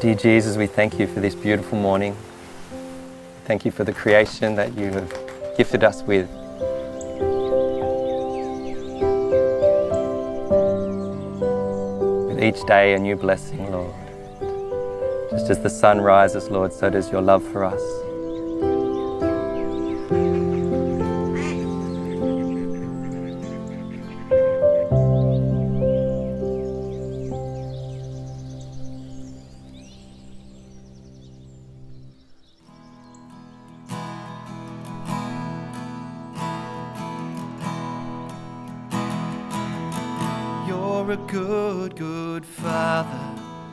Dear Jesus, we thank you for this beautiful morning. Thank you for the creation that you have gifted us with. With each day a new blessing, Lord. Just as the sun rises, Lord, so does your love for us. You're a good, good Father.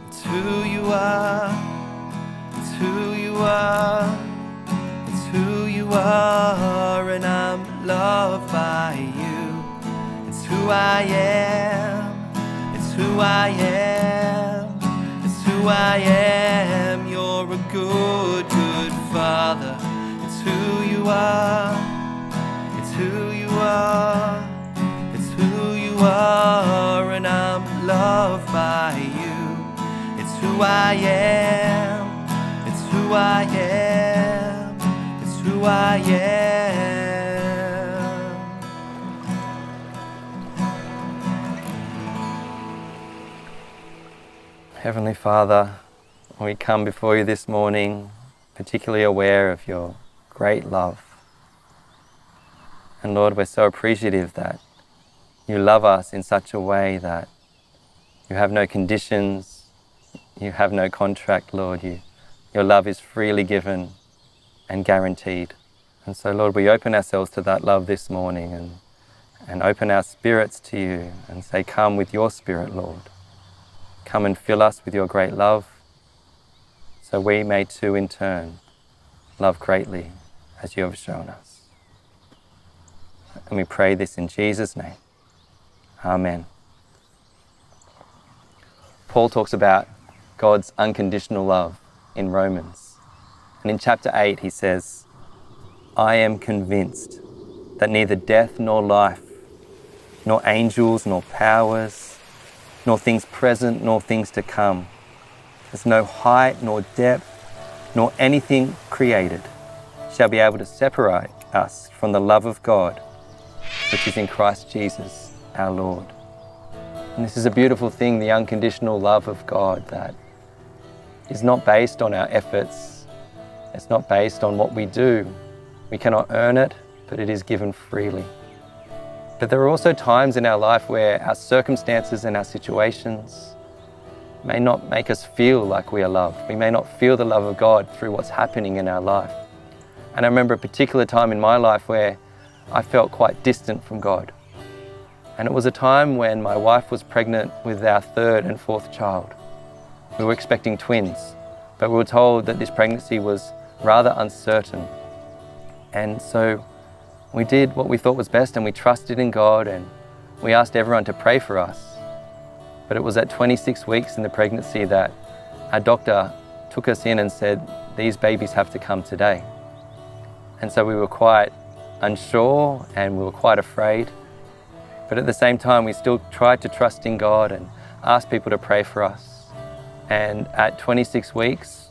It's who you are. It's who you are. It's who you are. And I'm loved by you. It's who I am. It's who I am. It's who I am. You're a good, good Father. It's who you are. It's who you are. It's who you are. Loved by you. It's who I am. It's who I am. It's who I am. Heavenly Father, we come before you this morning particularly aware of your great love. And Lord, we're so appreciative that you love us in such a way that you have no conditions, you have no contract, Lord. Your love is freely given and guaranteed. And so, Lord, we open ourselves to that love this morning and open our spirits to you and say, come with your spirit, Lord. Come and fill us with your great love so we may too, in turn, love greatly as you have shown us. And we pray this in Jesus' name. Amen. Paul talks about God's unconditional love in Romans. And in chapter 8 he says, I am convinced that neither death nor life, nor angels nor powers, nor things present nor things to come. There's no height nor depth, nor anything created shall be able to separate us from the love of God, which is in Christ Jesus our Lord. And this is a beautiful thing, the unconditional love of God that is not based on our efforts. It's not based on what we do. We cannot earn it, but it is given freely. But there are also times in our life where our circumstances and our situations may not make us feel like we are loved. We may not feel the love of God through what's happening in our life. And I remember a particular time in my life where I felt quite distant from God. And it was a time when my wife was pregnant with our third and fourth child. We were expecting twins, but we were told that this pregnancy was rather uncertain. And so we did what we thought was best and we trusted in God and we asked everyone to pray for us. But it was at 26 weeks in the pregnancy that our doctor took us in and said, these babies have to come today. And so we were quite unsure and we were quite afraid. But at the same time, we still tried to trust in God and ask people to pray for us. And at 26 weeks,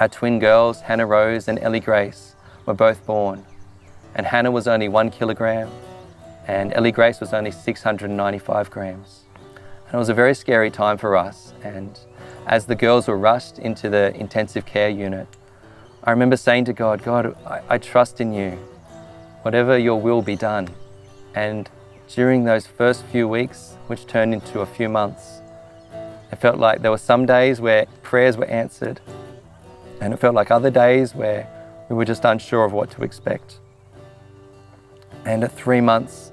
our twin girls, Hannah Rose and Ellie Grace, were both born. And Hannah was only 1 kilogram and Ellie Grace was only 695 grams. And it was a very scary time for us. And as the girls were rushed into the intensive care unit, I remember saying to God, God, I trust in you, whatever your will be done. And during those first few weeks, which turned into a few months, it felt like there were some days where prayers were answered, and it felt like other days where we were just unsure of what to expect. And at 3 months,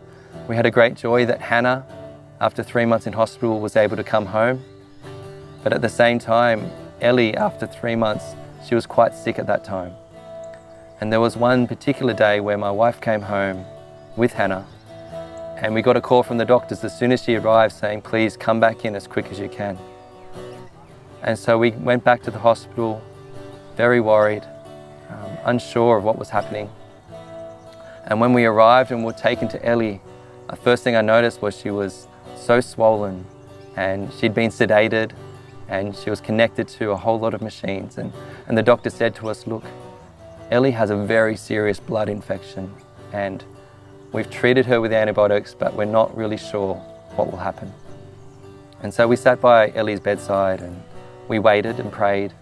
we had a great joy that Hannah, after 3 months in hospital, was able to come home. But at the same time, Ellie, after 3 months, she was quite sick at that time. And there was one particular day where my wife came home with Hannah, and we got a call from the doctors as soon as she arrived saying, please come back in as quick as you can. And so we went back to the hospital, very worried, unsure of what was happening. And when we arrived and were taken to Ellie, the first thing I noticed was she was so swollen and she'd been sedated and she was connected to a whole lot of machines. And the doctor said to us, look, Ellie has a very serious blood infection and we've treated her with antibiotics, but we're not really sure what will happen. And so we sat by Ellie's bedside and we waited and prayed.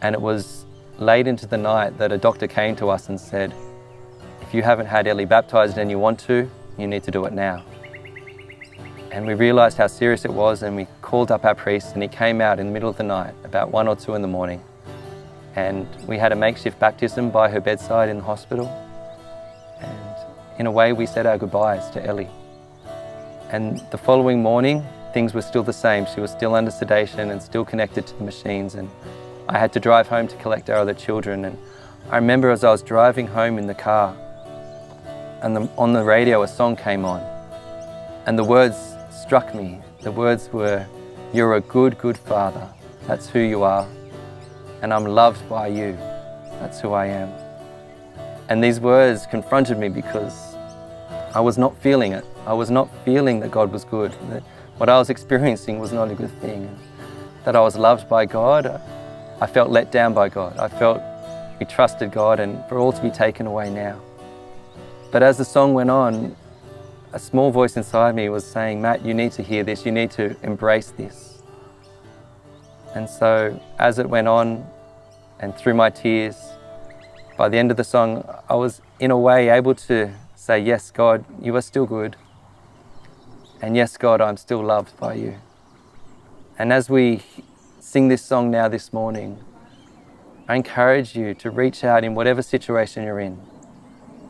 And it was late into the night that a doctor came to us and said, if you haven't had Ellie baptized and you want to, you need to do it now. And we realized how serious it was, and we called up our priest, and he came out in the middle of the night, about 1 or 2 in the morning. And we had a makeshift baptism by her bedside in the hospital. And in a way, we said our goodbyes to Ellie. And the following morning, things were still the same. She was still under sedation and still connected to the machines. And I had to drive home to collect our other children. And I remember as I was driving home in the car, and on the radio a song came on, and the words struck me. The words were, you're a good, good father, that's who you are, and I'm loved by you, that's who I am. And these words confronted me because I was not feeling it. I was not feeling that God was good, that what I was experiencing was not a good thing, that I was loved by God. I felt let down by God. I felt we trusted God and for all to be taken away now. But as the song went on, a small voice inside me was saying, Matt, you need to hear this, you need to embrace this. And so as it went on and through my tears, by the end of the song, I was in a way able to say, yes, God, you are still good. And yes, God, I'm still loved by you. And as we sing this song now this morning, I encourage you to reach out in whatever situation you're in.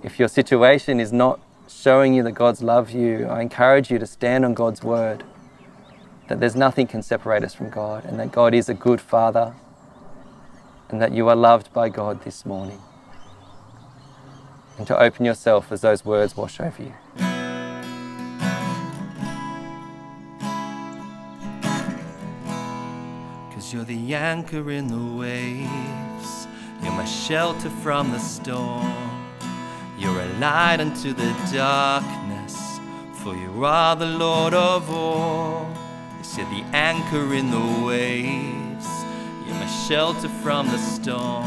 If your situation is not showing you that God's love you, I encourage you to stand on God's word, that there's nothing can separate us from God, and that God is a good Father, and that you are loved by God this morning. And to open yourself as those words wash over you. Cause you're the anchor in the waves, you're my shelter from the storm. You're a light unto the darkness, for you are the Lord of all. Yes, you're the anchor in the waves, you're my shelter from the storm.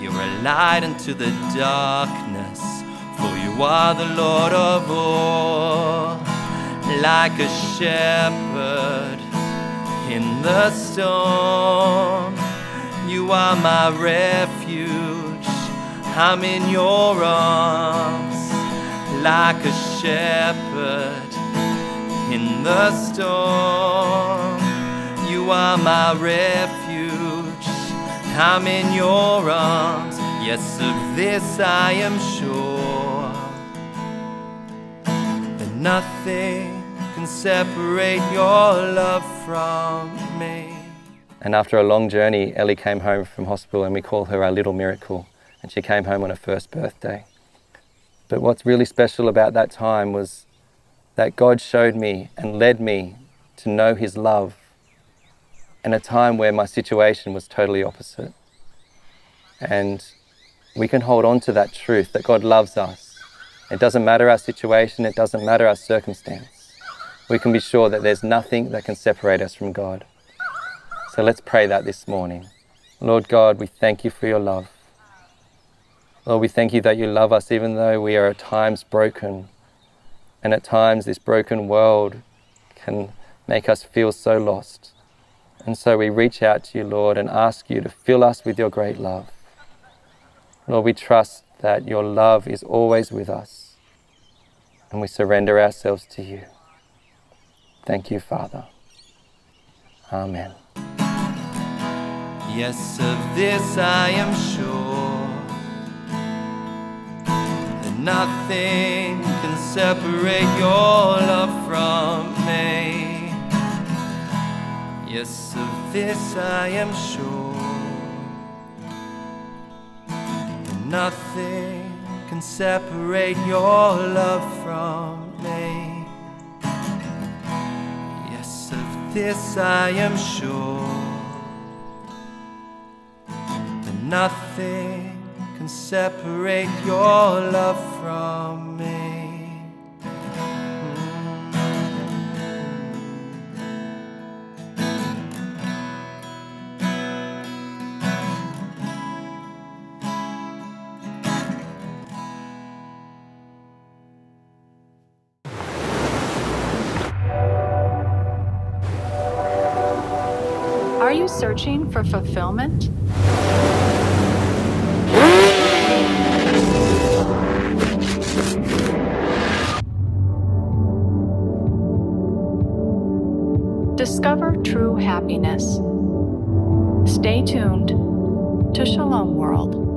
You're a light unto the darkness, for you are the Lord of all. Like a shepherd in the storm, you are my refuge. I'm in your arms, like a shepherd in the storm. You are my refuge, I'm in your arms. Yes, of this I am sure, that nothing can separate your love from me. And after a long journey, Ellie came home from hospital, and we call her our little miracle. And she came home on her first birthday. But what's really special about that time was that God showed me and led me to know his love in a time where my situation was totally opposite. And we can hold on to that truth, that God loves us. It doesn't matter our situation, it doesn't matter our circumstance. We can be sure that there's nothing that can separate us from God. So let's pray that this morning. Lord God, we thank you for your love. Lord, we thank you that you love us even though we are at times broken. And at times this broken world can make us feel so lost. And so we reach out to you, Lord, and ask you to fill us with your great love. Lord, we trust that your love is always with us. And we surrender ourselves to you. Thank you, Father. Amen. Yes, of this I am sure, nothing can separate your love from me. Yes, of this I am sure, nothing can separate your love from me. Yes, of this I am sure, nothing can separate your love from me. Are you searching for fulfillment? Discover true happiness. Stay tuned to Shalom World.